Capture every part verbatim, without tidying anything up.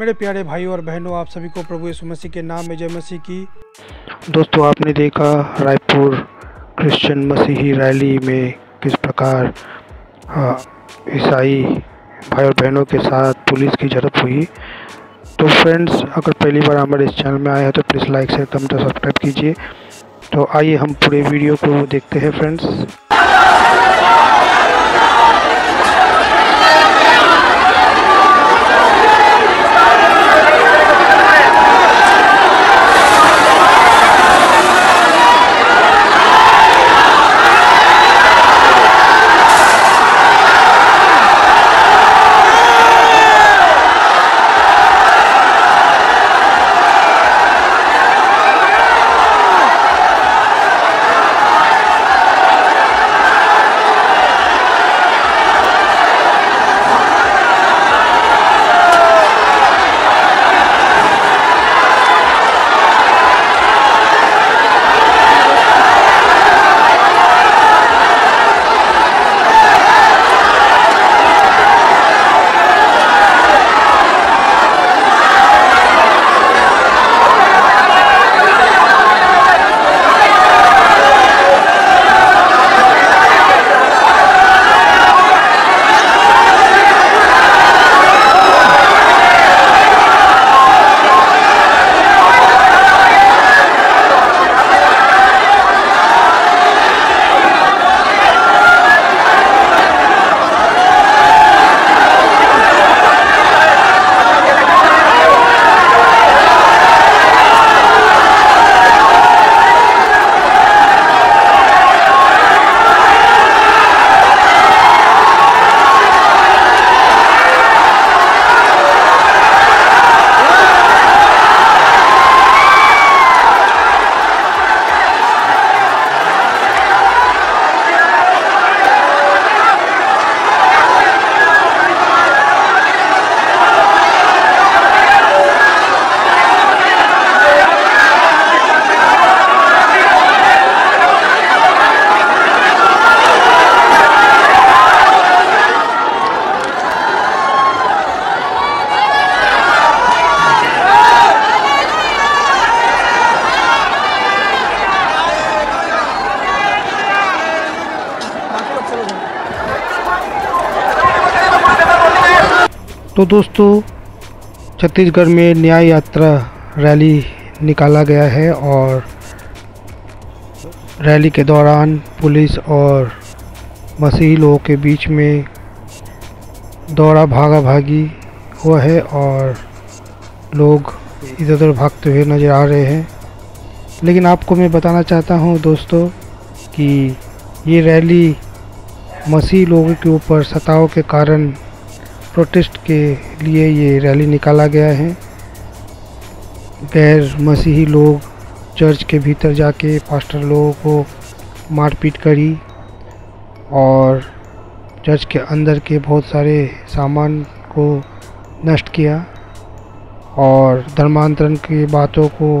मेरे प्यारे भाई और बहनों, आप सभी को प्रभु यीशु मसीह के नाम में जय मसीह की। दोस्तों, आपने देखा रायपुर क्रिश्चियन मसीही रैली में किस प्रकार ईसाई भाई और बहनों के साथ पुलिस की झड़प हुई। तो फ्रेंड्स, अगर पहली बार हमारे इस चैनल में आए हैं तो प्लीज़ लाइक शेयर कमेंट और सब्सक्राइब कीजिए। तो आइए हम पूरे वीडियो को देखते हैं फ्रेंड्स। तो दोस्तों, छत्तीसगढ़ में न्याय यात्रा रैली निकाला गया है और रैली के दौरान पुलिस और मसीही लोगों के बीच में दौड़ा भागा भागी हुआ है और लोग इधर उधर भागते हुए नज़र आ रहे हैं। लेकिन आपको मैं बताना चाहता हूं दोस्तों कि ये रैली मसीही लोगों के ऊपर सताव के कारण प्रोटेस्ट के लिए ये रैली निकाला गया है। गैर मसीही लोग चर्च के भीतर जाके पास्टर लोगों को मारपीट करी और चर्च के अंदर के बहुत सारे सामान को नष्ट किया और धर्मांतरण की बातों को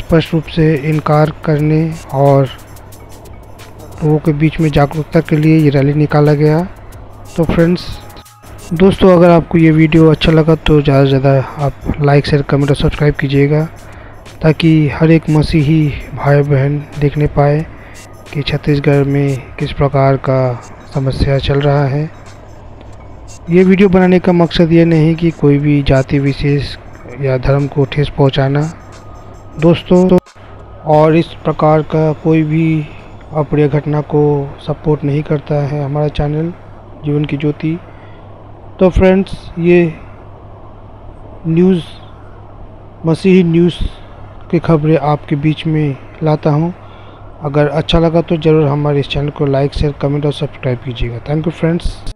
स्पष्ट रूप से इनकार करने और लोगों के बीच में जागरूकता के लिए ये रैली निकाला गया। तो फ्रेंड्स, दोस्तों, अगर आपको ये वीडियो अच्छा लगा तो ज़्यादा से ज़्यादा आप लाइक शेयर कमेंट और सब्सक्राइब कीजिएगा ताकि हर एक मसीही भाई बहन देखने पाए कि छत्तीसगढ़ में किस प्रकार का समस्या चल रहा है। ये वीडियो बनाने का मकसद ये नहीं कि कोई भी जाति विशेष या धर्म को ठेस पहुंचाना दोस्तों, और इस प्रकार का कोई भी अप्रिय घटना को सपोर्ट नहीं करता है हमारा चैनल जीवन की ज्योति। तो फ्रेंड्स, ये न्यूज़ मसीही न्यूज़ की खबरें आपके बीच में लाता हूँ। अगर अच्छा लगा तो ज़रूर हमारे इस चैनल को लाइक शेयर कमेंट और सब्सक्राइब कीजिएगा। Thank you friends.